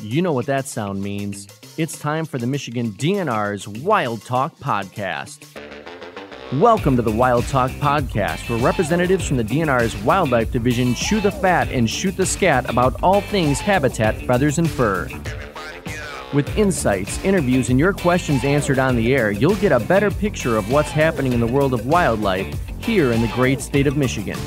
You know what that sound means. It's time for the Michigan DNR's Wild Talk Podcast. Welcome to the Wild Talk Podcast, where representatives from the DNR's Wildlife Division chew the fat and shoot the scat about all things habitat, feathers, and fur. With insights, interviews, and your questions answered on the air, you'll get a better picture of what's happening in the world of wildlife here in the great state of Michigan.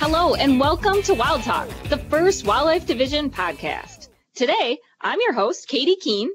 Hello, and welcome to Wild Talk, the first Wildlife Division podcast. Today, I'm your host, Katie Keen.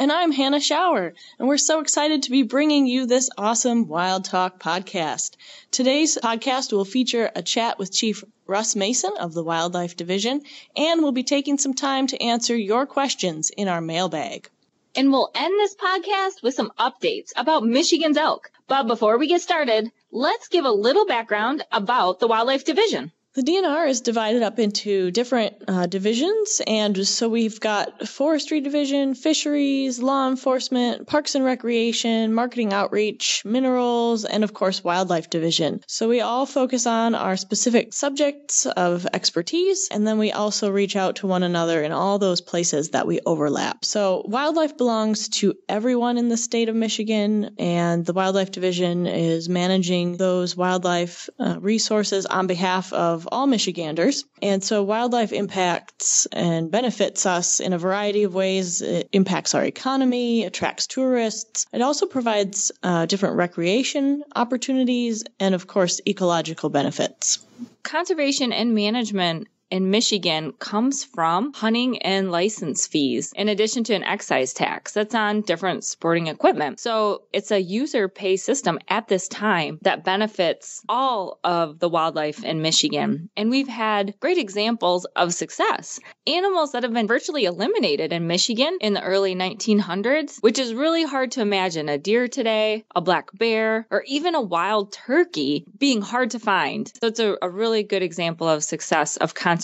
And I'm Hannah Schauer, and we're so excited to be bringing you this awesome Wild Talk podcast. Today's podcast will feature a chat with Chief Russ Mason of the Wildlife Division, and we'll be taking some time to answer your questions in our mailbag. And we'll end this podcast with some updates about Michigan's elk. But before we get started, let's give a little background about the Wildlife Division. The DNR is divided up into different divisions, and so we've got Forestry Division, Fisheries, Law Enforcement, Parks and Recreation, Marketing Outreach, Minerals, and of course Wildlife Division. So we all focus on our specific subjects of expertise, and then we also reach out to one another in all those places that we overlap. So wildlife belongs to everyone in the state of Michigan, and the Wildlife Division is managing those wildlife resources on behalf of all Michiganders. And so wildlife impacts and benefits us in a variety of ways. It impacts our economy, attracts tourists. It also provides different recreation opportunities and, of course, ecological benefits. Conservation and management in Michigan comes from hunting and license fees, in addition to an excise tax that's on different sporting equipment. So it's a user pay system at this time that benefits all of the wildlife in Michigan. And we've had great examples of success. Animals that have been virtually eliminated in Michigan in the early 1900s, which is really hard to imagine. A deer today, a black bear, or even a wild turkey being hard to find. So it's a really good example of success of conservation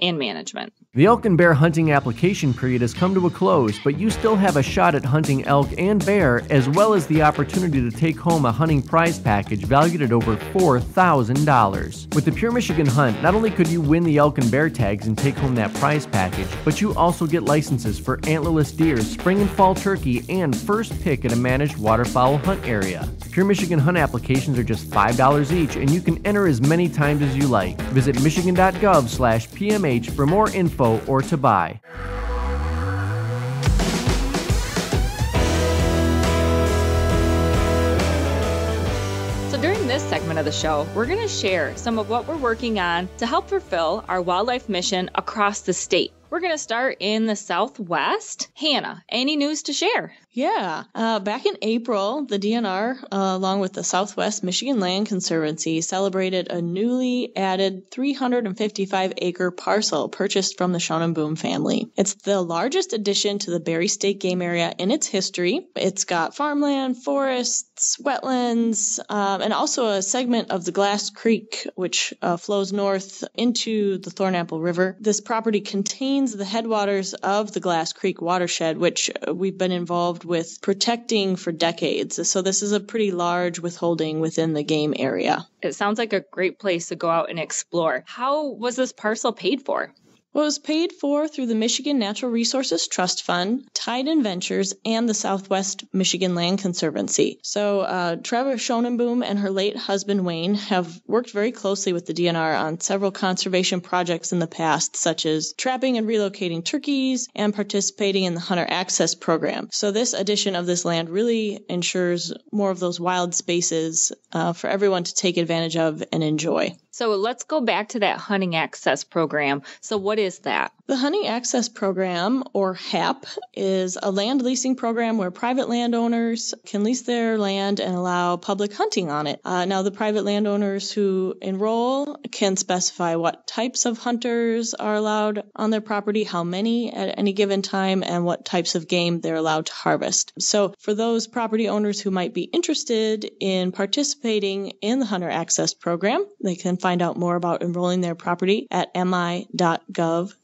and management. The elk and bear hunting application period has come to a close, but you still have a shot at hunting elk and bear, as well as the opportunity to take home a hunting prize package valued at over $4,000. With the Pure Michigan Hunt, not only could you win the elk and bear tags and take home that prize package, but you also get licenses for antlerless deer, spring and fall turkey, and first pick at a managed waterfowl hunt area. Pure Michigan Hunt applications are just $5 each, and you can enter as many times as you like. Visit michigan.gov/PMH for more info or to buy. So during this segment of the show, we're going to share some of what we're working on to help fulfill our wildlife mission across the state. We're going to start in the Southwest. Hannah, any news to share? Yeah. Back in April, the DNR, along with the Southwest Michigan Land Conservancy, celebrated a newly added 355-acre parcel purchased from the Schoenboom family. It's the largest addition to the Barry State Game Area in its history. It's got farmland, forests, wetlands, and also a segment of the Glass Creek, which flows north into the Thornapple River. This property contains the headwaters of the Glass Creek watershed, which we've been involved with protecting for decades. So this is a pretty large withholding within the game area. It sounds like a great place to go out and explore. How was this parcel paid for? Well, it was paid for through the Michigan Natural Resources Trust Fund, Tide Ventures, and the Southwest Michigan Land Conservancy. So Trevor Schoenboom and her late husband, Wayne, have worked very closely with the DNR on several conservation projects in the past, such as trapping and relocating turkeys and participating in the Hunter Access Program. So this addition of this land really ensures more of those wild spaces for everyone to take advantage of and enjoy. So let's go back to that hunting access program. So what is that? The Hunting Access Program, or HAP, is a land leasing program where private landowners can lease their land and allow public hunting on it. Now, the private landowners who enroll can specify what types of hunters are allowed on their property, how many at any given time, and what types of game they're allowed to harvest. So for those property owners who might be interested in participating in the Hunter Access Program, they can find out more about enrolling their property at mi.gov/HAP.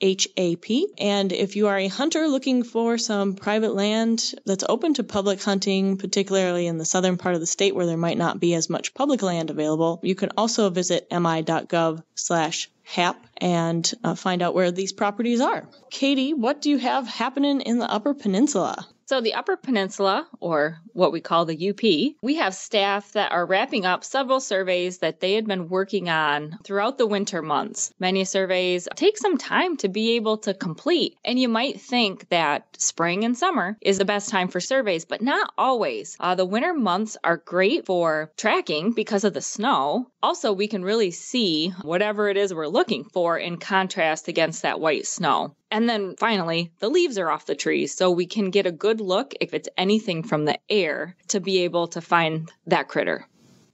HAP. And if you are a hunter looking for some private land that's open to public hunting, particularly in the southern part of the state where there might not be as much public land available, you can also visit mi.gov/HAP and find out where these properties are. Katie, what do you have happening in the Upper Peninsula? So the Upper Peninsula, or what we call the UP, we have staff that are wrapping up several surveys that they had been working on throughout the winter months. Many surveys take some time to be able to complete, and you might think that spring and summer is the best time for surveys, but not always. The winter months are great for tracking because of the snow. Also, we can really see whatever it is we're looking for in contrast against that white snow. And then finally, the leaves are off the trees, so we can get a good look if it's anything from the air to be able to find that critter.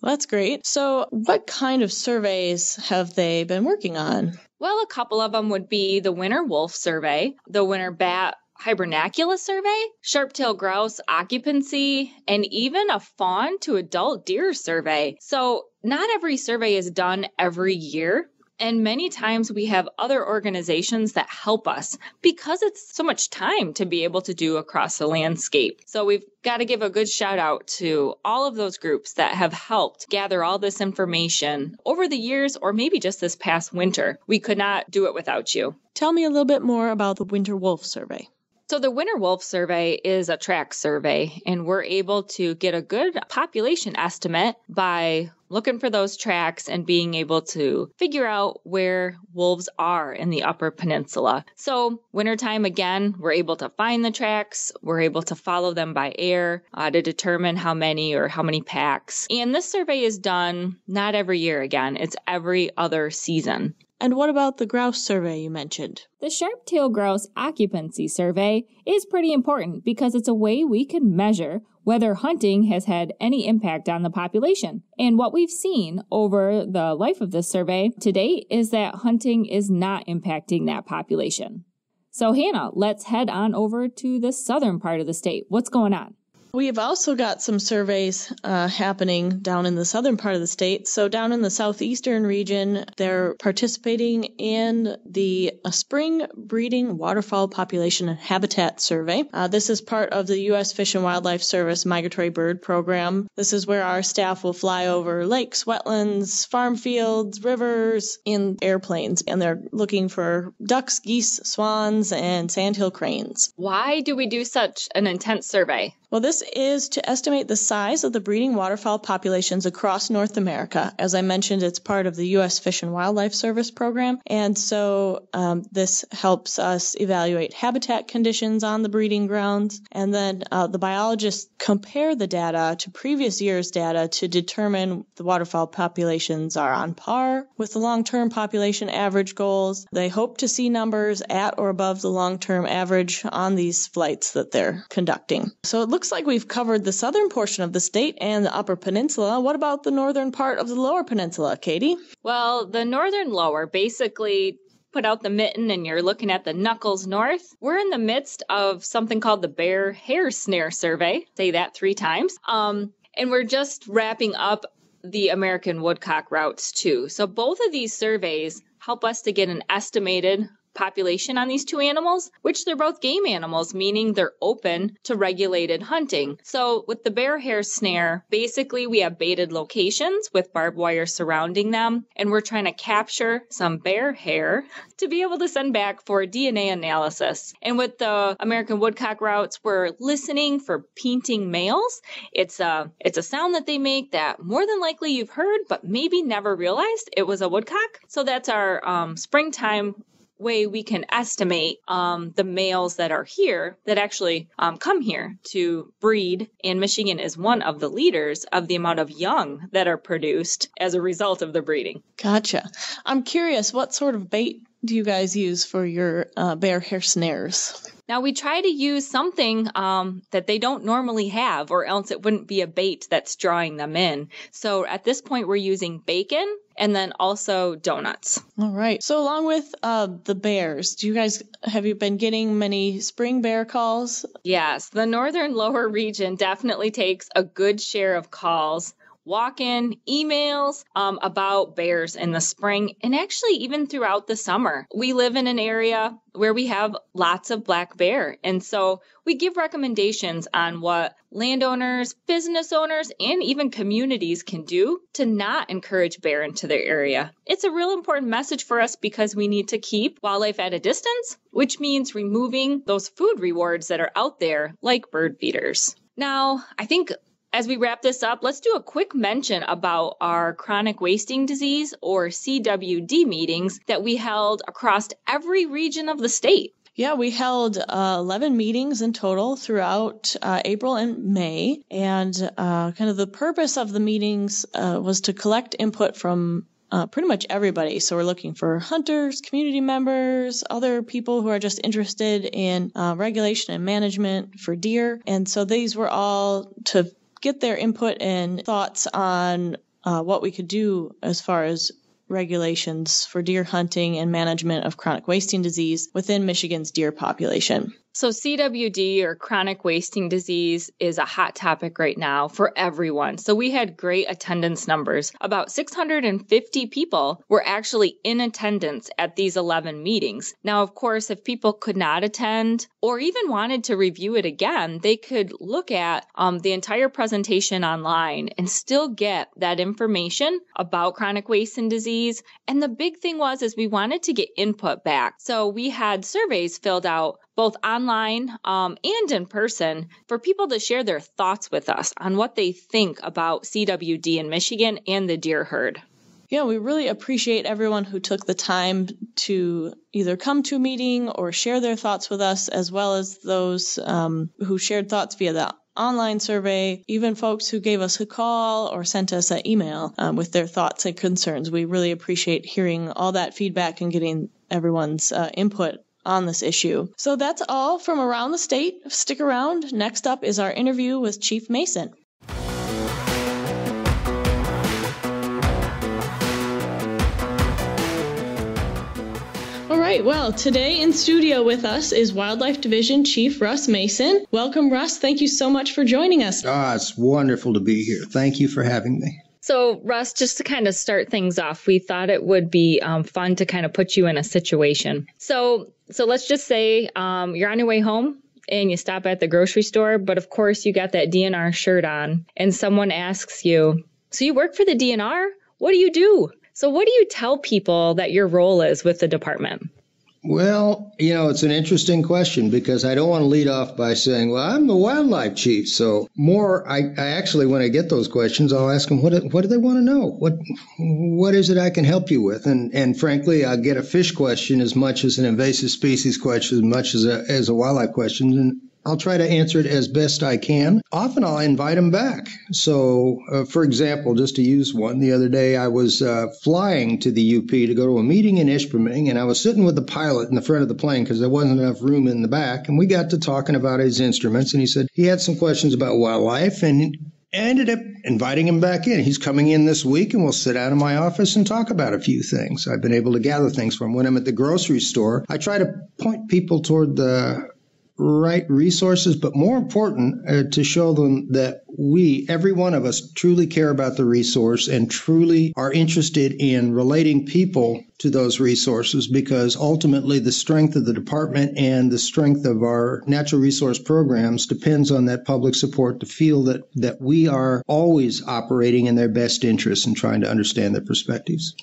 That's great. So what kind of surveys have they been working on? Well, a couple of them would be the winter wolf survey, the winter bat hibernacula survey, sharp-tailed grouse occupancy, and even a fawn to adult deer survey. So not every survey is done every year. And many times we have other organizations that help us because it's so much time to be able to do across the landscape. So we've got to give a good shout out to all of those groups that have helped gather all this information over the years or maybe just this past winter. We could not do it without you. Tell me a little bit more about the Winter Wolf Survey. So the Winter Wolf Survey is a track survey, and we're able to get a good population estimate by looking for those tracks and being able to figure out where wolves are in the Upper Peninsula. So wintertime, again, we're able to find the tracks. We're able to follow them by air to determine how many packs. And this survey is done not every year again. It's every other season. And what about the grouse survey you mentioned? The sharp-tailed grouse occupancy survey is pretty important because it's a way we can measure whether hunting has had any impact on the population. And what we've seen over the life of this survey to date is that hunting is not impacting that population. So Hannah, let's head on over to the southern part of the state. What's going on? We've also got some surveys happening down in the southern part of the state. So down in the southeastern region, they're participating in the Spring Breeding Waterfowl Population and Habitat Survey. This is part of the U.S. Fish and Wildlife Service Migratory Bird Program. This is where our staff will fly over lakes, wetlands, farm fields, rivers in airplanes. And they're looking for ducks, geese, swans, and sandhill cranes. Why do we do such an intense survey? Well, this is to estimate the size of the breeding waterfowl populations across North America. As I mentioned, it's part of the U.S. Fish and Wildlife Service program. And so this helps us evaluate habitat conditions on the breeding grounds. And then the biologists compare the data to previous year's data to determine the waterfowl populations are on par with the long-term population average goals. They hope to see numbers at or above the long-term average on these flights that they're conducting. So it looks like we've covered the southern portion of the state and the Upper Peninsula. What about the northern part of the Lower Peninsula, Katie? Well, the northern lower, basically put out the mitten and you're looking at the knuckles north. We're in the midst of something called the Bear Hair Snare Survey. Say that 3 times. And we're just wrapping up the American Woodcock routes too. So both of these surveys help us to get an estimated population on these two animals, which they're both game animals, meaning they're open to regulated hunting. So with the bear hair snare, basically we have baited locations with barbed wire surrounding them, and we're trying to capture some bear hair to be able to send back for DNA analysis. And with the American woodcock routes, we're listening for painting males. It's a sound that they make that more than likely you've heard, but maybe never realized it was a woodcock. So that's our springtime way we can estimate the males that are here that actually come here to breed. And Michigan is one of the leaders of the amount of young that are produced as a result of the breeding. Gotcha. I'm curious, what sort of bait do you guys use for your bear hair snares? Now, we try to use something that they don't normally have, or else it wouldn't be a bait that's drawing them in. So at this point, we're using bacon and then also donuts. All right. So along with the bears, have you been getting many spring bear calls? Yes. The northern lower region definitely takes a good share of calls walk-in emails about bears in the spring and actually even throughout the summer. We live in an area where we have lots of black bear. And so we give recommendations on what landowners, business owners, and even communities can do to not encourage bear into their area. It's a real important message for us because we need to keep wildlife at a distance, which means removing those food rewards that are out there like bird feeders. Now, I think as we wrap this up, let's do a quick mention about our chronic wasting disease or CWD meetings that we held across every region of the state. Yeah, we held 11 meetings in total throughout April and May. And kind of the purpose of the meetings was to collect input from pretty much everybody. So we're looking for hunters, community members, other people who are just interested in regulation and management for deer. And so these were all to get their input and thoughts on what we could do as far as regulations for deer hunting and management of chronic wasting disease within Michigan's deer population. So CWD or chronic wasting disease is a hot topic right now for everyone. So we had great attendance numbers. About 650 people were actually in attendance at these 11 meetings. Now, of course, if people could not attend or even wanted to review it again, they could look at the entire presentation online and still get that information about chronic wasting disease. And the big thing was, is we wanted to get input back. So we had surveys filled out both online and in person for people to share their thoughts with us on what they think about CWD in Michigan and the deer herd. Yeah, we really appreciate everyone who took the time to either come to a meeting or share their thoughts with us, as well as those who shared thoughts via the online survey, even folks who gave us a call or sent us an email with their thoughts and concerns. We really appreciate hearing all that feedback and getting everyone's input on this issue. So that's all from around the state. Stick around. Next up is our interview with Chief Mason. All right. Well, today in studio with us is Wildlife Division Chief Russ Mason. Welcome, Russ. Thank you so much for joining us. It's wonderful to be here. Thank you for having me. So, Russ, just to kind of start things off, we thought it would be fun to kind of put you in a situation. So let's just say you're on your way home and you stop at the grocery store, but of course you got that DNR shirt on and someone asks you, so you work for the DNR? What do you do? So what do you tell people that your role is with the department? Well, you know, it's an interesting question because I don't want to lead off by saying, well, I'm the wildlife chief. So more, I actually, when I get those questions, I'll ask them, what do they want to know? What is it I can help you with? And frankly, I get a fish question as much as an invasive species question, as much as a wildlife question. And I'll try to answer it as best I can. Often I'll invite them back. So, for example, just to use one, the other day I was flying to the UP to go to a meeting in Ishpeming, and I was sitting with the pilot in the front of the plane because there wasn't enough room in the back, and we got to talking about his instruments, and he said he had some questions about wildlife, and I ended up inviting him back in. He's coming in this week, and we'll sit down in my office and talk about a few things. I've been able to gather things from when I'm at the grocery store. I try to point people toward the right resources, but more important to show them that we, every one of us, truly care about the resource and truly are interested in relating people to those resources, because ultimately the strength of the department and the strength of our natural resource programs depends on that public support to feel that we are always operating in their best interests and trying to understand their perspectives.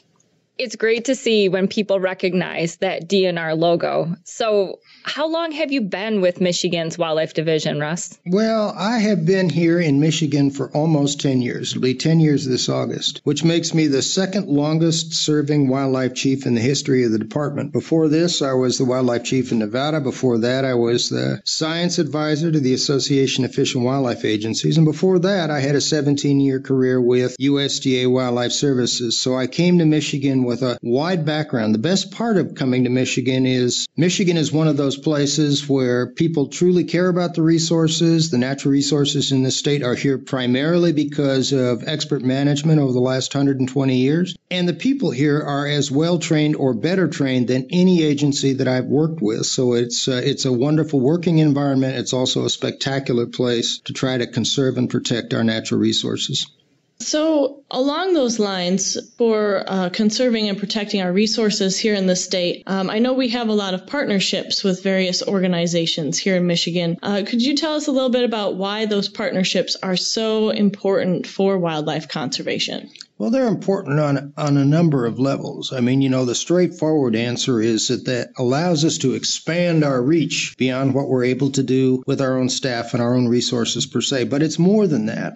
It's great to see when people recognize that DNR logo. So how long have you been with Michigan's Wildlife Division, Russ? Well, I have been here in Michigan for almost 10 years. It'll be 10 years this August, which makes me the second longest serving wildlife chief in the history of the department. Before this, I was the wildlife chief in Nevada. Before that, I was the science advisor to the Association of Fish and Wildlife Agencies. And before that, I had a 17-year career with USDA Wildlife Services. So I came to Michigan with a wide background. The best part of coming to Michigan is Michigan is one of those places where people truly care about the resources. The natural resources in the state are here primarily because of expert management over the last 120 years. And the people here are as well trained or better trained than any agency that I've worked with. So it's a wonderful working environment. It's also a spectacular place to try to conserve and protect our natural resources. So along those lines, for conserving and protecting our resources here in the state, I know we have a lot of partnerships with various organizations here in Michigan. Could you tell us a little bit about why those partnerships are so important for wildlife conservation? Well, they're important on a number of levels. I mean, you know, the straightforward answer is that that allows us to expand our reach beyond what we're able to do with our own staff and our own resources per se. But it's more than that.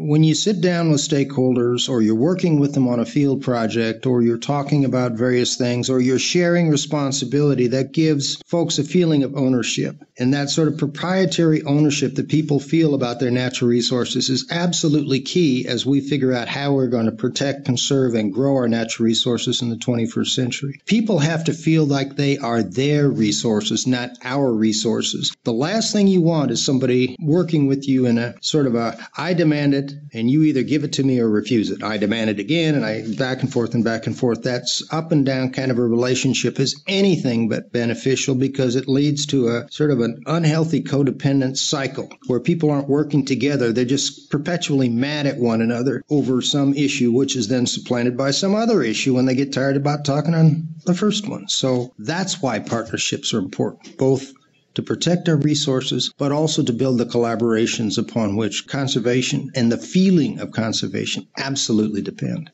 When you sit down with stakeholders, or you're working with them on a field project, or you're talking about various things, or you're sharing responsibility, that gives folks a feeling of ownership. And that sort of proprietary ownership that people feel about their natural resources is absolutely key as we figure out how we're going to protect, conserve, and grow our natural resources in the 21st century. People have to feel like they are their resources, not our resources. The last thing you want is somebody working with you in a sort of a, I demand it, and you either give it to me or refuse it. I demand it again, and I back and forth and back and forth. That's up and down kind of a relationship is anything but beneficial, because it leads to a sort of an unhealthy codependent cycle where people aren't working together. They're just perpetually mad at one another over some issue, which is then supplanted by some other issue when they get tired about talking on the first one. So that's why partnerships are important, both to protect our resources, but also to build the collaborations upon which conservation and the feeling of conservation absolutely depend.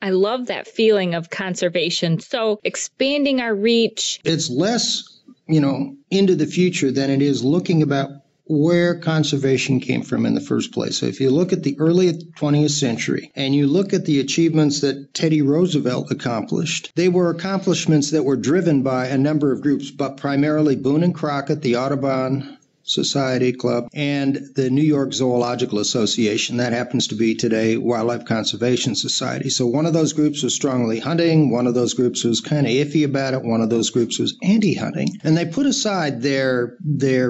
I love that feeling of conservation. So expanding our reach. It's less, you know, into the future than it is looking about where conservation came from in the first place. So if you look at the early 20th century and you look at the achievements that Teddy Roosevelt accomplished, they were accomplishments that were driven by a number of groups, but primarily Boone and Crockett, the Audubon Society Club, and the New York Zoological Association. That happens to be today Wildlife Conservation Society. So one of those groups was strongly hunting, one of those groups was kind of iffy about it, one of those groups was anti-hunting. And they put aside their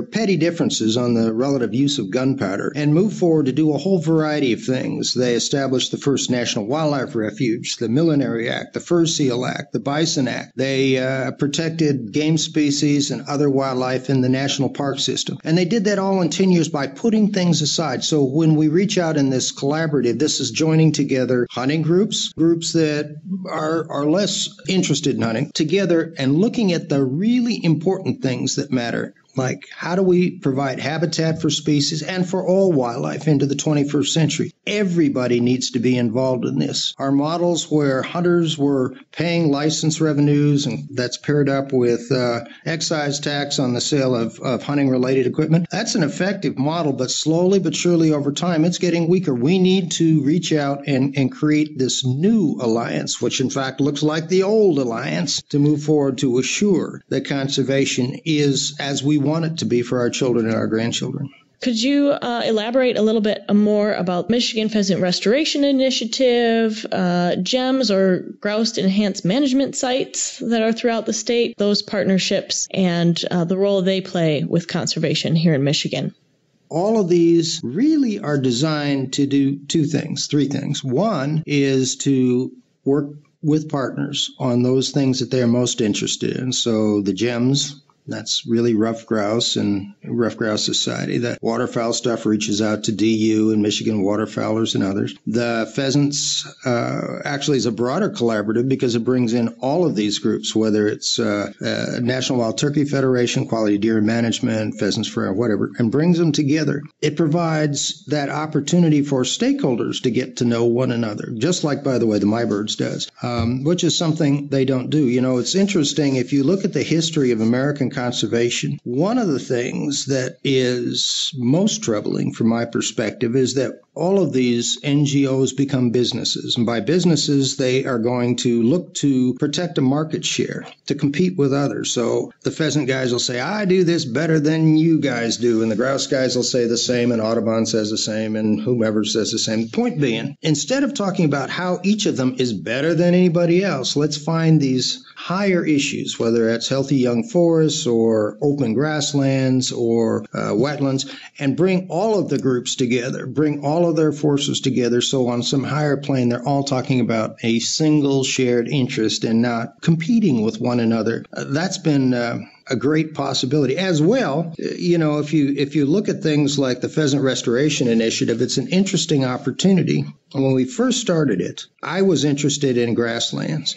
petty differences on the relative use of gunpowder and moved forward to do a whole variety of things. They established the first National Wildlife Refuge, the Millinery Act, the Fur Seal Act, the Bison Act. They protected game species and other wildlife in the National Park System. And they did that all in 10 years by putting things aside. So when we reach out in this collaborative, this is joining together hunting groups, groups that are less interested in hunting, together and looking at the really important things that matter. Like, how do we provide habitat for species and for all wildlife into the 21st century? Everybody needs to be involved in this. Our models where hunters were paying license revenues, and that's paired up with excise tax on the sale of hunting-related equipment, that's an effective model, but slowly but surely over time, it's getting weaker. We need to reach out and create this new alliance, which in fact looks like the old alliance, to move forward to assure that conservation is as we want it to be for our children and our grandchildren. Could you elaborate a little bit more about Michigan Pheasant Restoration Initiative, GEMS, or Grouse Enhanced Management Sites that are throughout the state, those partnerships, and the role they play with conservation here in Michigan? All of these really are designed to do three things. One is to work with partners on those things that they're most interested in. So the GEMS, that's really rough grouse and rough grouse society. The waterfowl stuff reaches out to DU and Michigan waterfowlers and others. The pheasants actually is a broader collaborative because it brings in all of these groups, whether it's National Wild Turkey Federation, Quality Deer Management, Pheasants for whatever, and brings them together. It provides that opportunity for stakeholders to get to know one another, just like, by the way, the MyBirds does, which is something they don't do. You know, it's interesting if you look at the history of American conservation. One of the things that is most troubling from my perspective is that all of these NGOs become businesses. And by businesses, they are going to look to protect a market share, to compete with others. So the pheasant guys will say, I do this better than you guys do. And the grouse guys will say the same. And Audubon says the same. And whomever says the same. Point being, instead of talking about how each of them is better than anybody else, let's find these higher issues, whether it's healthy young forests or open grasslands or wetlands, and bring all of the groups together, bring all all of their forces together. So on some higher plane, they're all talking about a single shared interest and not competing with one another. That's been a great possibility. As well, you know, if you look at things like the Pheasant Restoration Initiative, it's an interesting opportunity. When we first started it, I was interested in grasslands.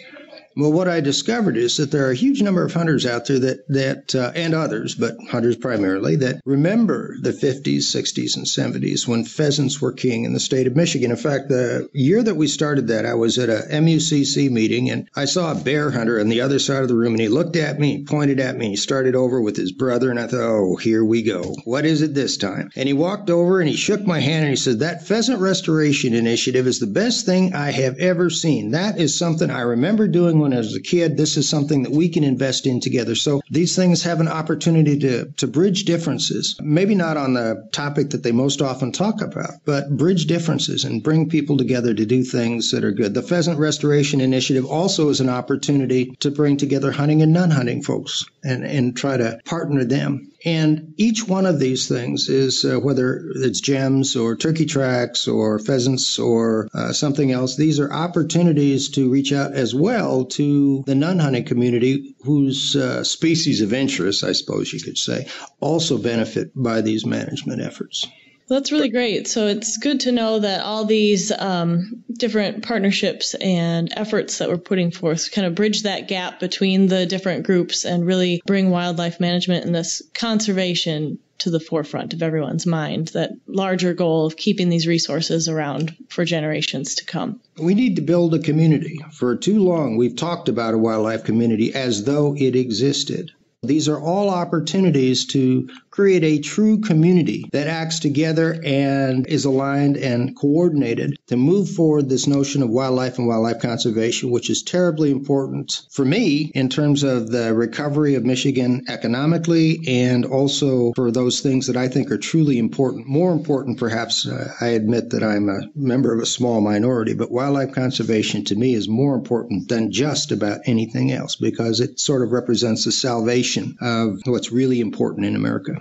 Well, what I discovered is that there are a huge number of hunters out there that and others, but hunters primarily, that remember the 50s, 60s, and 70s when pheasants were king in the state of Michigan. In fact, the year that we started that, I was at a MUCC meeting, and I saw a bear hunter on the other side of the room, and he looked at me, pointed at me, he started over with his brother, and I thought, oh, here we go. What is it this time? And he walked over, and he shook my hand, and he said, that Pheasant Restoration Initiative is the best thing I have ever seen. That is something I remember doing when as a kid. This is something that we can invest in together. So these things have an opportunity to bridge differences, maybe not on the topic that they most often talk about, but bridge differences and bring people together to do things that are good. The Pheasant Restoration Initiative also is an opportunity to bring together hunting and non-hunting folks and try to partner them. And each one of these things is, whether it's GEMS or turkey tracks or pheasants or something else, these are opportunities to reach out as well to the non-hunting community whose species of interest, I suppose you could say, also benefit by these management efforts. That's really great. So it's good to know that all these different partnerships and efforts that we're putting forth kind of bridge that gap between the different groups and really bring wildlife management and this conservation to the forefront of everyone's mind, that larger goal of keeping these resources around for generations to come. We need to build a community. For too long, we've talked about a wildlife community as though it existed. These are all opportunities to create a true community that acts together and is aligned and coordinated to move forward this notion of wildlife and wildlife conservation, which is terribly important for me in terms of the recovery of Michigan economically and also for those things that I think are truly important. More important, perhaps, I admit that I'm a member of a small minority, but wildlife conservation to me is more important than just about anything else because it sort of represents the salvation of what's really important in America.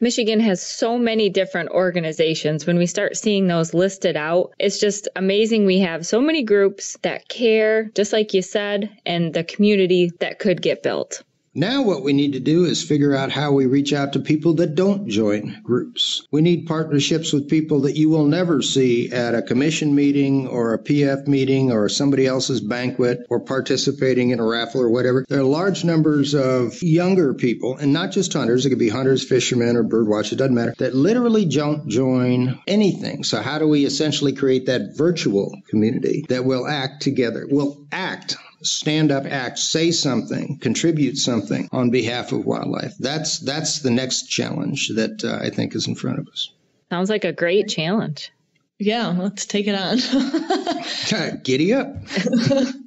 Michigan has so many different organizations. When we start seeing those listed out, it's just amazing. We have so many groups that care, just like you said, and the community that could get built. Now what we need to do is figure out how we reach out to people that don't join groups. We need partnerships with people that you will never see at a commission meeting or a PF meeting or somebody else's banquet or participating in a raffle or whatever. There are large numbers of younger people, and not just hunters, it could be hunters, fishermen, or bird watchers, it doesn't matter, that literally don't join anything. So how do we essentially create that virtual community that will act together, will act, stand up, act, say something, contribute something on behalf of wildlife? That's the next challenge that I think is in front of us. Sounds like a great challenge. Yeah, let's take it on. Giddy up.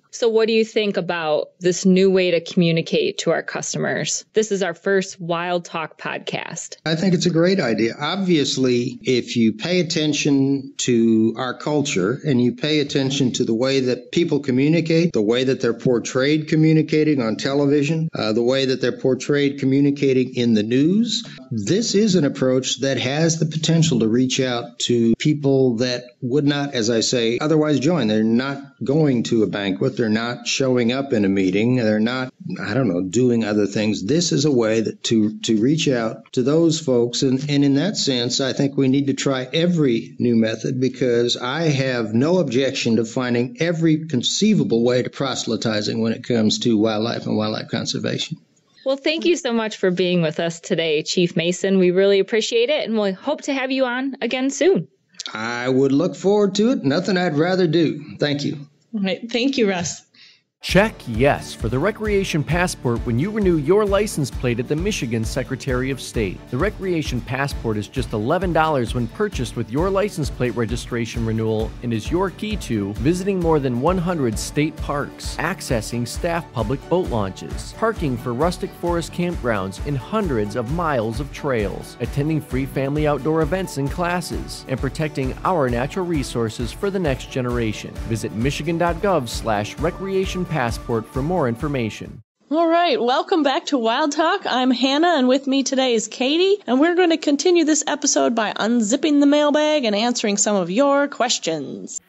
So what do you think about this new way to communicate to our customers? This is our first Wild Talk podcast. I think it's a great idea. Obviously, if you pay attention to our culture and you pay attention to the way that people communicate, the way that they're portrayed communicating on television, the way that they're portrayed communicating in the news, this is an approach that has the potential to reach out to people that would not, as I say, otherwise join. They're not going to a banquet. They're not showing up in a meeting. They're not, I don't know, doing other things. This is a way that to reach out to those folks. And in that sense, I think we need to try every new method because I have no objection to finding every conceivable way to proselytizing when it comes to wildlife and wildlife conservation. Well, thank you so much for being with us today, Chief Mason. We really appreciate it, and we hope to have you on again soon. I would look forward to it. Nothing I'd rather do. Thank you. All right. Thank you, Russ. Check yes for the Recreation Passport when you renew your license plate at the Michigan Secretary of State. The Recreation Passport is just $11 when purchased with your license plate registration renewal and is your key to visiting more than 100 state parks, accessing staff public boat launches, parking for rustic forest campgrounds and hundreds of miles of trails, attending free family outdoor events and classes, and protecting our natural resources for the next generation. Visit michigan.gov/recreation-passport for more information. All right, welcome back to Wild Talk. I'm Hannah, and with me today is Katie, and we're going to continue this episode by unzipping the mailbag and answering some of your questions.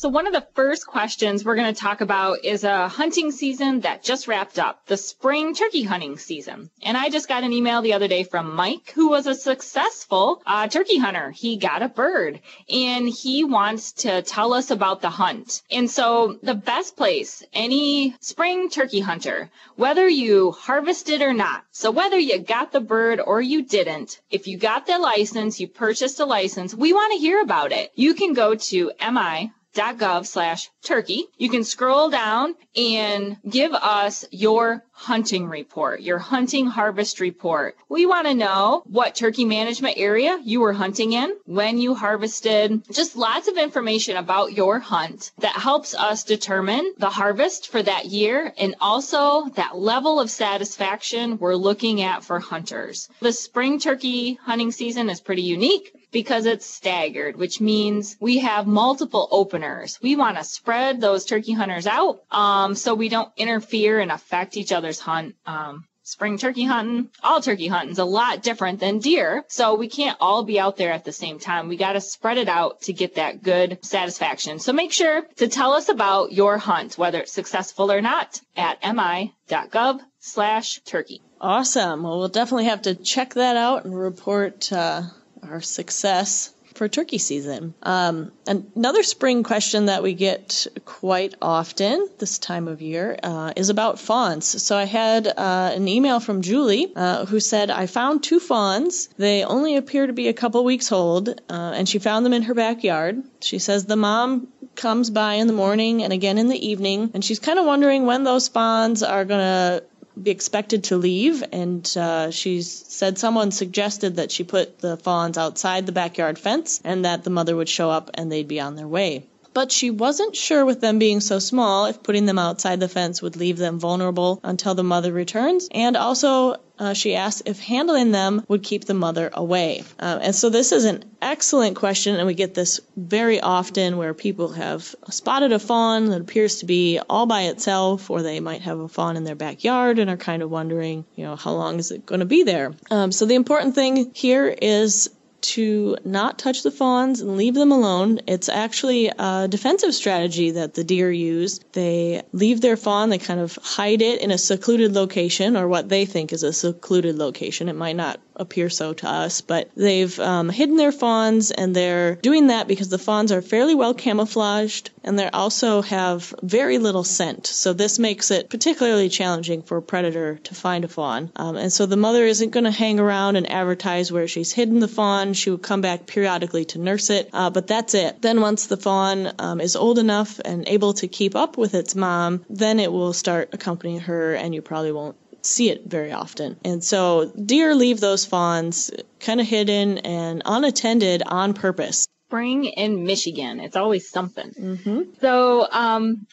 So one of the first questions we're going to talk about is a hunting season that just wrapped up, the spring turkey hunting season. And I just got an email the other day from Mike, who was a successful turkey hunter. He got a bird, and he wants to tell us about the hunt. And so the best place, any spring turkey hunter, whether you harvested or not, so whether you got the bird or you didn't, if you got the license, you purchased a license, we want to hear about it. You can go to mi.gov/turkey. You can scroll down and give us your hunting report, your hunting harvest report. We want to know what turkey management area you were hunting in, when you harvested, just lots of information about your hunt that helps us determine the harvest for that year and also that level of satisfaction we're looking at for hunters. The spring turkey hunting season is pretty unique because it's staggered, which means we have multiple openers. We want to spread those turkey hunters out so we don't interfere and affect each other's hunt. Spring turkey hunting, all turkey hunting is a lot different than deer, so we can't all be out there at the same time. We got to spread it out to get that good satisfaction. So make sure to tell us about your hunt, whether it's successful or not, at mi.gov/turkey. Awesome. Well, we'll definitely have to check that out and report our success for turkey season. Another spring question that we get quite often this time of year is about fawns. So I had an email from Julie who said, I found two fawns. They only appear to be a couple weeks old, and she found them in her backyard. She says the mom comes by in the morning and again in the evening, and she's kind of wondering when those fawns are going to be expected to leave, and she said someone suggested that she put the fawns outside the backyard fence and that the mother would show up and they'd be on their way. But she wasn't sure with them being so small if putting them outside the fence would leave them vulnerable until the mother returns, and also she asked if handling them would keep the mother away. And so this is an excellent question, and we get this very often where people have spotted a fawn that appears to be all by itself, or they might have a fawn in their backyard and are kind of wondering, you know, how long is it going to be there? So the important thing here is to not touch the fawns and leave them alone. It's actually a defensive strategy that the deer use. They leave their fawn, they kind of hide it in a secluded location, or what they think is a secluded location. It might not appear so to us, but they've hidden their fawns, and they're doing that because the fawns are fairly well camouflaged, and they also have very little scent. So this makes it particularly challenging for a predator to find a fawn. And so the mother isn't going to hang around and advertise where she's hidden the fawn. She will come back periodically to nurse it, but that's it. Then once the fawn is old enough and able to keep up with its mom, then it will start accompanying her, and you probably won't see it very often. And so deer leave those fawns kind of hidden and unattended on purpose. Spring in Michigan. It's always something. Mm-hmm. So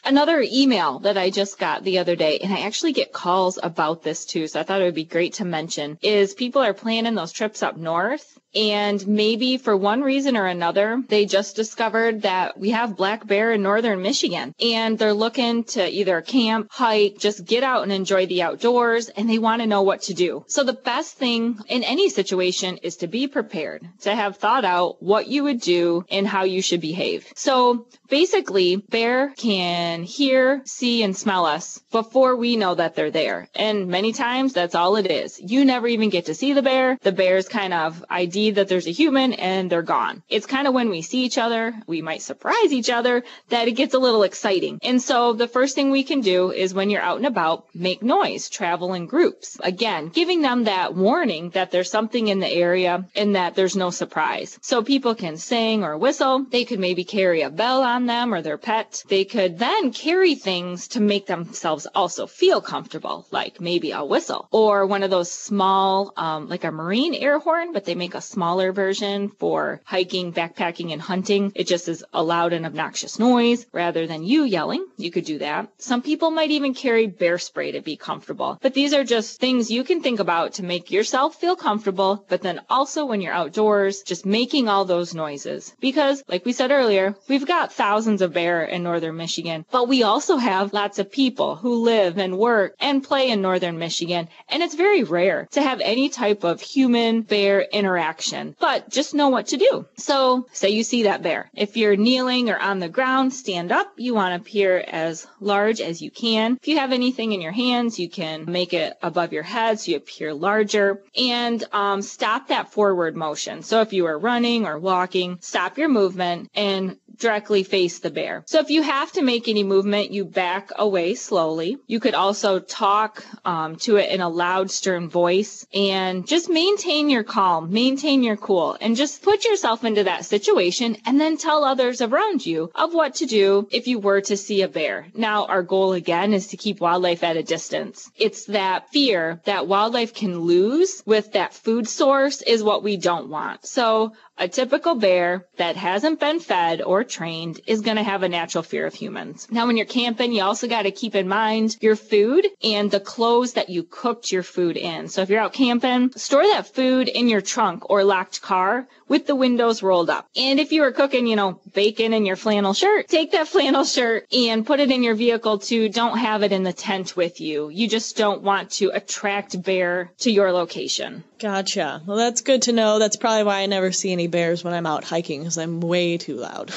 another email that I just got the other day, and I actually get calls about this too, so I thought it would be great to mention, is people are planning those trips up north, and maybe for one reason or another, they just discovered that we have black bear in northern Michigan, and they're looking to either camp, hike, just get out and enjoy the outdoors, and they want to know what to do. So the best thing in any situation is to be prepared, to have thought out what you would do and how you should behave. So basically, bear can hear, see, and smell us before we know that they're there. And many times, that's all it is. You never even get to see the bear. The bear's kind of ID that there's a human, and they're gone. It's kind of when we see each other, we might surprise each other, that it gets a little exciting. And so the first thing we can do is when you're out and about, make noise, travel in groups. Again, giving them that warning that there's something in the area and that there's no surprise. So people can sing or whistle. They could maybe carry a bell on them or their pet. They could then carry things to make themselves also feel comfortable, like maybe a whistle or one of those small, like a marine air horn, but they make a smaller version for hiking, backpacking, and hunting. It just is a loud and obnoxious noise rather than you yelling. You could do that. Some people might even carry bear spray to be comfortable, but these are just things you can think about to make yourself feel comfortable, but then also when you're outdoors, just making all those noises. Because, like we said earlier, we've got thousands of bear in northern Michigan, but we also have lots of people who live and work and play in northern Michigan, and it's very rare to have any type of human-bear interaction, but just know what to do. So, say you see that bear. If you're kneeling or on the ground, stand up. You want to appear as large as you can. If you have anything in your hands, you can make it above your head so you appear larger, and stop that forward motion. So if you are running or walking, stop your movement and directly face the bear. So if you have to make any movement, you back away slowly. You could also talk to it in a loud, stern voice, and just maintain your calm, maintain your cool, and just put yourself into that situation, and then tell others around you of what to do if you were to see a bear. Now, our goal again is to keep wildlife at a distance. It's that fear that wildlife can lose with that food source is what we don't want. So a typical bear that hasn't been fed or trained is going to have a natural fear of humans. Now, when you're camping, you also got to keep in mind your food and the clothes that you cooked your food in. So if you're out camping, store that food in your trunk or locked car with the windows rolled up. And if you were cooking, bacon in your flannel shirt, take that flannel shirt and put it in your vehicle too. Don't have it in the tent with you. You just don't want to attract bear to your location. Gotcha. Well, that's good to know. That's probably why I never see any bears when I'm out hiking, because I'm way too loud.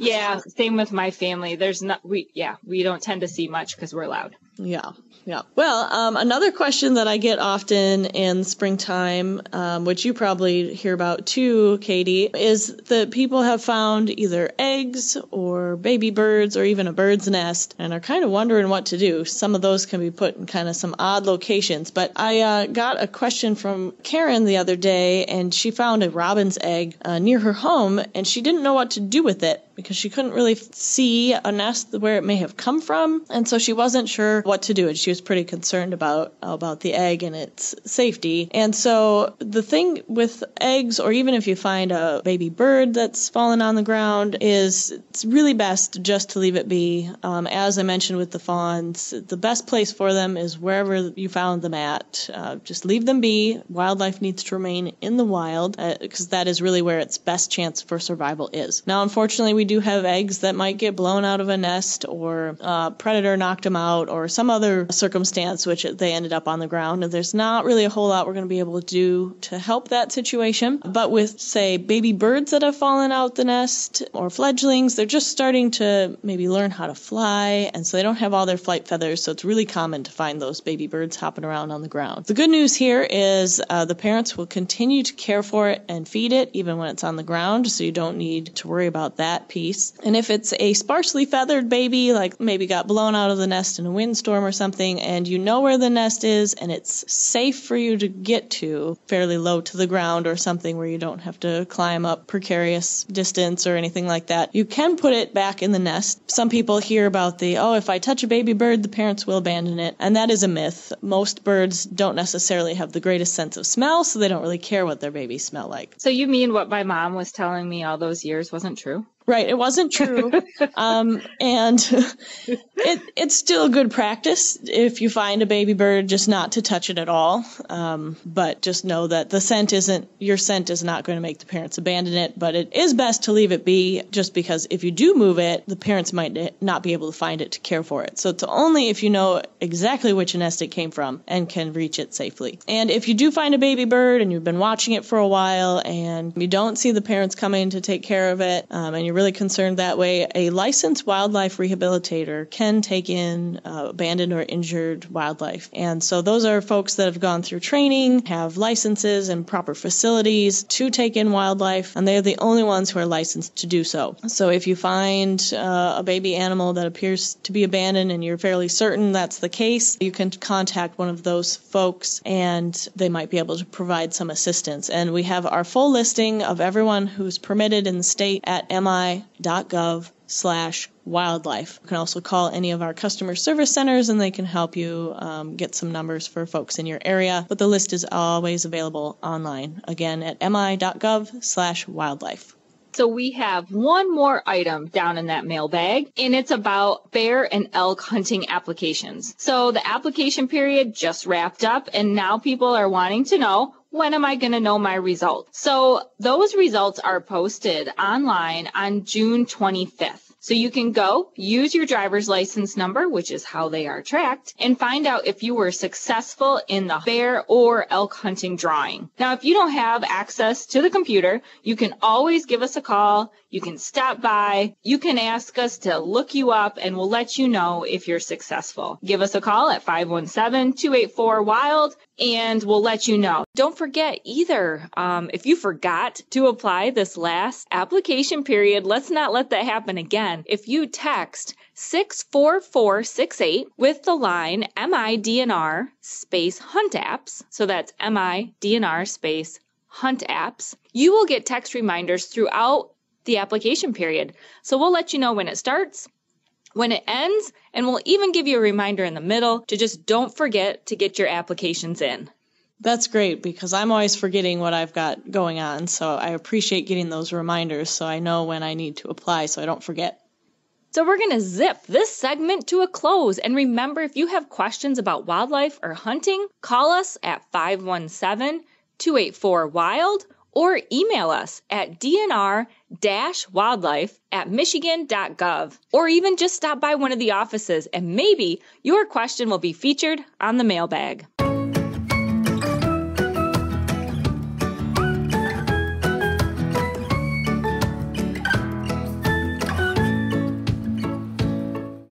Yeah, same with my family. We don't tend to see much because we're loud. Yeah. Well, another question that I get often in springtime, which you probably hear about too, Katie, is that people have found either eggs or baby birds or even a bird's nest and are kind of wondering what to do. Some of those can be put in kind of some odd locations. But I got a question from Karen the other day, and she found a robin's egg near her home, and she didn't know what to do with it, because she couldn't really see a nest where it may have come from, and so she wasn't sure what to do, and she was pretty concerned about the egg and its safety. And so the thing with eggs, or even if you find a baby bird that's fallen on the ground, is it's really best just to leave it be. As I mentioned with the fawns, the best place for them is wherever you found them at. Just leave them be. Wildlife needs to remain in the wild, because that is really where its best chance for survival is. Now, unfortunately, we do have eggs that might get blown out of a nest, or a predator knocked them out, or some other circumstance which they ended up on the ground, and there's not really a whole lot we're going to be able to do to help that situation. But with, say, baby birds that have fallen out the nest, or fledglings, they're just starting to maybe learn how to fly, and so they don't have all their flight feathers, so it's really common to find those baby birds hopping around on the ground. The good news here is the parents will continue to care for it and feed it even when it's on the ground, so you don't need to worry about that piece. And if it's a sparsely feathered baby, like maybe got blown out of the nest in a windstorm or something, and you know where the nest is and it's safe for you to get to, fairly low to the ground or something where you don't have to climb up precarious distance or anything like that, you can put it back in the nest. Some people hear about if I touch a baby bird, the parents will abandon it, and that is a myth. Most birds don't necessarily have the greatest sense of smell, so they don't really care what their babies smell like. So you mean what my mom was telling me all those years wasn't true? Right, it wasn't true, and it's still good practice if you find a baby bird just not to touch it at all, but just know that your scent is not going to make the parents abandon it, but it is best to leave it be, just because if you do move it, the parents might not be able to find it to care for it. So it's only if you know exactly which nest it came from and can reach it safely. And if you do find a baby bird and you've been watching it for a while and you don't see the parents coming to take care of it, and you're really concerned that way, a licensed wildlife rehabilitator can take in abandoned or injured wildlife. And so those are folks that have gone through training, have licenses and proper facilities to take in wildlife, and they're the only ones who are licensed to do so. So if you find a baby animal that appears to be abandoned and you're fairly certain that's the case, you can contact one of those folks and they might be able to provide some assistance. And we have our full listing of everyone who's permitted in the state at MI NWI.gov/wildlife. You can also call any of our customer service centers and they can help you get some numbers for folks in your area. But the list is always available online, again at mi.gov/wildlife. So we have one more item down in that mailbag, and it's about bear and elk hunting applications. So the application period just wrapped up, and now people are wanting to know, when am I going to know my results? So those results are posted online on June 25th. So you can go, use your driver's license number, which is how they are tracked, and find out if you were successful in the bear or elk hunting drawing. Now, if you don't have access to the computer, you can always give us a call. You can stop by. You can ask us to look you up, and we'll let you know if you're successful. Give us a call at 517-284-WILD, and we'll let you know. Don't forget either, if you forgot to apply this last application period, let's not let that happen again. If you text 64468 with the line MIDNR space hunt apps, so that's MIDNR space hunt apps, you will get text reminders throughout the application period. So we'll let you know when it starts, when it ends, and we'll even give you a reminder in the middle to just don't forget to get your applications in. That's great, because I'm always forgetting what I've got going on, so I appreciate getting those reminders so I know when I need to apply so I don't forget. So we're going to zip this segment to a close, and remember, if you have questions about wildlife or hunting, call us at 517-284-WILD or email us at dnr-wildlife@michigan.gov, or even just stop by one of the offices and maybe your question will be featured on the mailbag.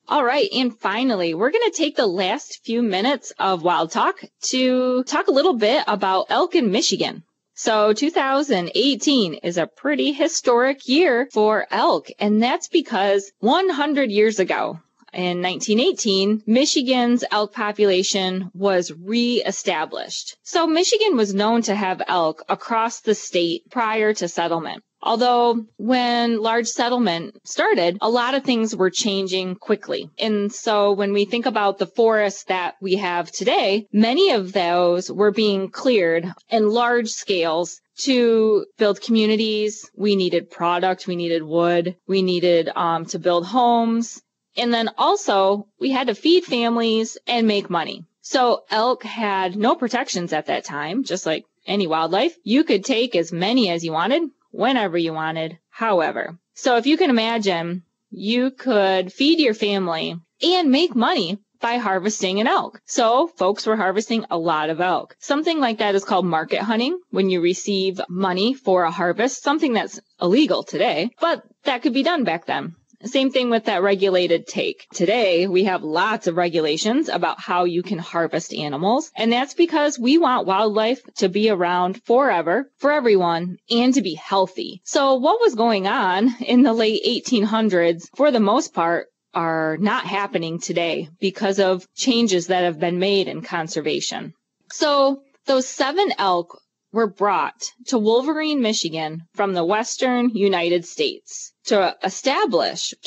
All right, and finally, we're going to take the last few minutes of Wild Talk to talk a little bit about elk in Michigan. So 2018 is a pretty historic year for elk, and that's because 100 years ago, in 1918, Michigan's elk population was reestablished. So Michigan was known to have elk across the state prior to settlement. Although when large settlement started, a lot of things were changing quickly. And so when we think about the forests that we have today, many of those were being cleared in large scales to build communities. We needed product, we needed wood, we needed to build homes. And then also we had to feed families and make money. So elk had no protections at that time, just like any wildlife. You could take as many as you wanted, whenever you wanted, however. So if you can imagine, you could feed your family and make money by harvesting an elk. So folks were harvesting a lot of elk. Something like that is called market hunting, when you receive money for a harvest, something that's illegal today, but that could be done back then. Same thing with that regulated take. Today, we have lots of regulations about how you can harvest animals, and that's because we want wildlife to be around forever for everyone and to be healthy. So what was going on in the late 1800s, for the most part, are not happening today because of changes that have been made in conservation. So those 7 elk were brought to Wolverine, Michigan from the western United States to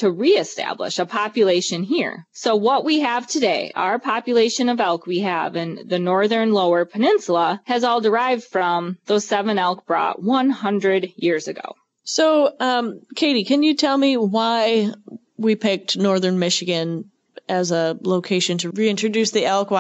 reestablish a population here. So what we have today, our population of elk we have in the northern lower peninsula, has all derived from those 7 elk brought 100 years ago. So, Katie, can you tell me why we picked northern Michigan as a location to reintroduce the elk?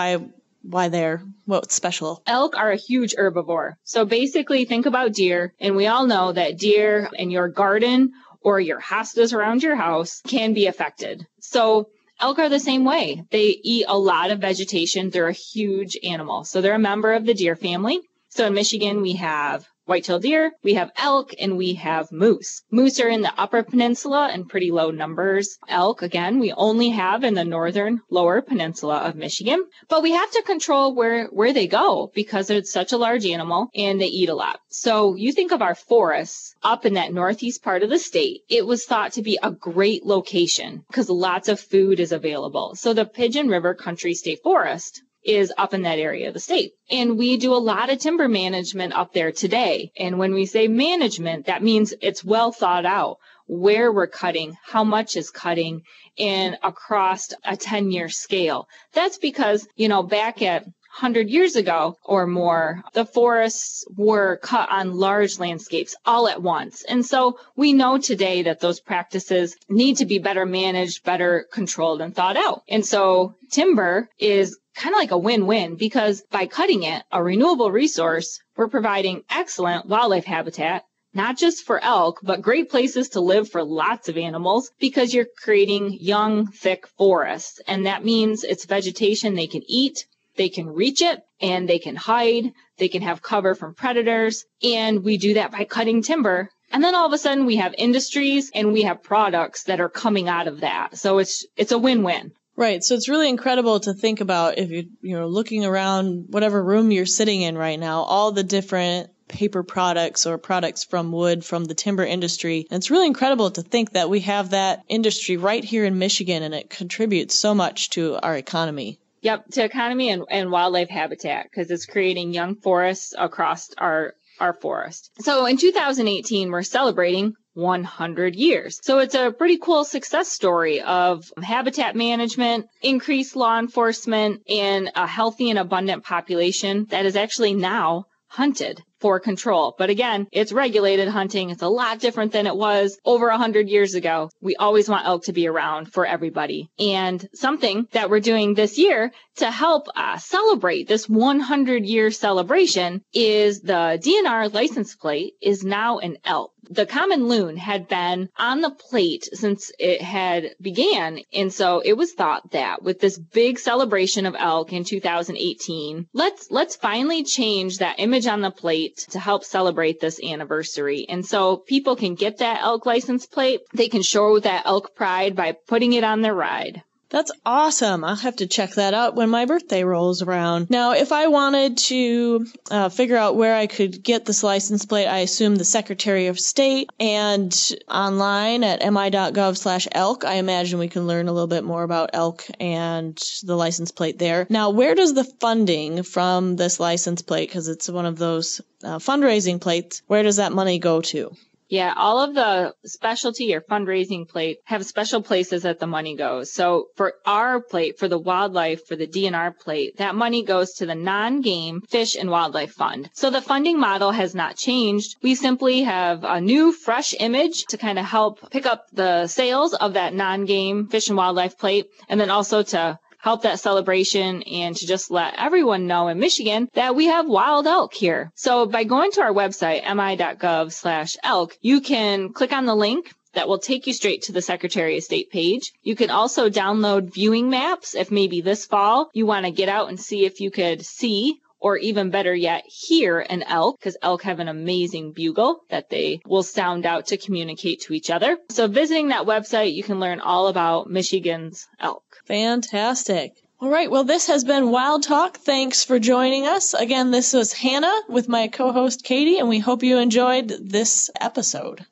Why there? What's special? Elk are a huge herbivore. So basically think about deer, and we all know that deer in your garden or your hostas around your house can be affected. So elk are the same way. They eat a lot of vegetation. They're a huge animal. So they're a member of the deer family. So in Michigan, we have white-tailed deer, we have elk, and we have moose. Moose are in the upper peninsula in pretty low numbers. Elk, again, we only have in the northern lower peninsula of Michigan. But we have to control where they go because it's such a large animal and they eat a lot. So you think of our forests up in that northeast part of the state. It was thought to be a great location because lots of food is available. So the Pigeon River Country State Forest is up in that area of the state. And we do a lot of timber management up there today. And when we say management, that means it's well thought out. where we're cutting, how much is cutting, and across a 10-year scale. That's because, you know, back at 100 years ago or more, the forests were cut on large landscapes all at once. And so we know today that those practices need to be better managed, better controlled, and thought out. And so timber is kind of like a win-win, because by cutting it, a renewable resource, we're providing excellent wildlife habitat, not just for elk, but great places to live for lots of animals, because you're creating young, thick forests. And that means it's vegetation they can eat, they can reach it, and they can hide, they can have cover from predators. And we do that by cutting timber. And then all of a sudden we have industries and we have products that are coming out of that. So it's a win-win. Right. So it's really incredible to think about if you're looking around whatever room you're sitting in right now, all the different paper products or products from wood from the timber industry. And it's really incredible to think that we have that industry right here in Michigan, and it contributes so much to our economy. Yep, to economy and wildlife habitat, because it's creating young forests across our forest. So in 2018, we're celebrating 100 years. So it's a pretty cool success story of habitat management, increased law enforcement, and a healthy and abundant population that is actually now hunted for control. But again, it's regulated hunting. It's a lot different than it was over 100 years ago. We always want elk to be around for everybody. And something that we're doing this year to help celebrate this 100-year celebration is the DNR license plate is now an elk. The common loon had been on the plate since it had began, and so it was thought that with this big celebration of elk in 2018, let's finally change that image on the plate to help celebrate this anniversary. And so people can get that elk license plate. They can show that elk pride by putting it on their ride. That's awesome. I'll have to check that out when my birthday rolls around. Now, if I wanted to figure out where I could get this license plate, I assume the Secretary of State, and online at mi.gov/elk. I imagine we can learn a little bit more about elk and the license plate there. Now, where does the funding from this license plate, because it's one of those fundraising plates, where does that money go to? Yeah, all of the specialty or fundraising plate have special places that the money goes. So for our plate, for the wildlife, for the DNR plate, that money goes to the non-game Fish and Wildlife Fund. So the funding model has not changed. We simply have a new, fresh image to kind of help pick up the sales of that non-game Fish and Wildlife plate, and then also to help that celebration and to just let everyone know in Michigan that we have wild elk here. So by going to our website, mi.gov/elk, you can click on the link that will take you straight to the Secretary of State page. You can also download viewing maps if maybe this fall you want to get out and see if you could see, or even better yet, hear an elk, because elk have an amazing bugle that they will sound out to communicate to each other. So visiting that website, you can learn all about Michigan's elk. Fantastic. All right. Well, this has been Wild Talk. Thanks for joining us. Again, this was Hannah with my co-host Katie, and we hope you enjoyed this episode.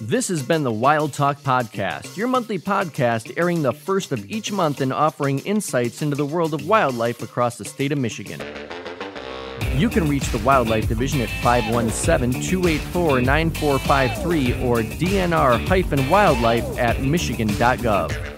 This has been the Wild Talk Podcast, your monthly podcast airing the first of each month and offering insights into the world of wildlife across the state of Michigan. You can reach the Wildlife Division at 517-284-9453 or dnr-wildlife@michigan.gov.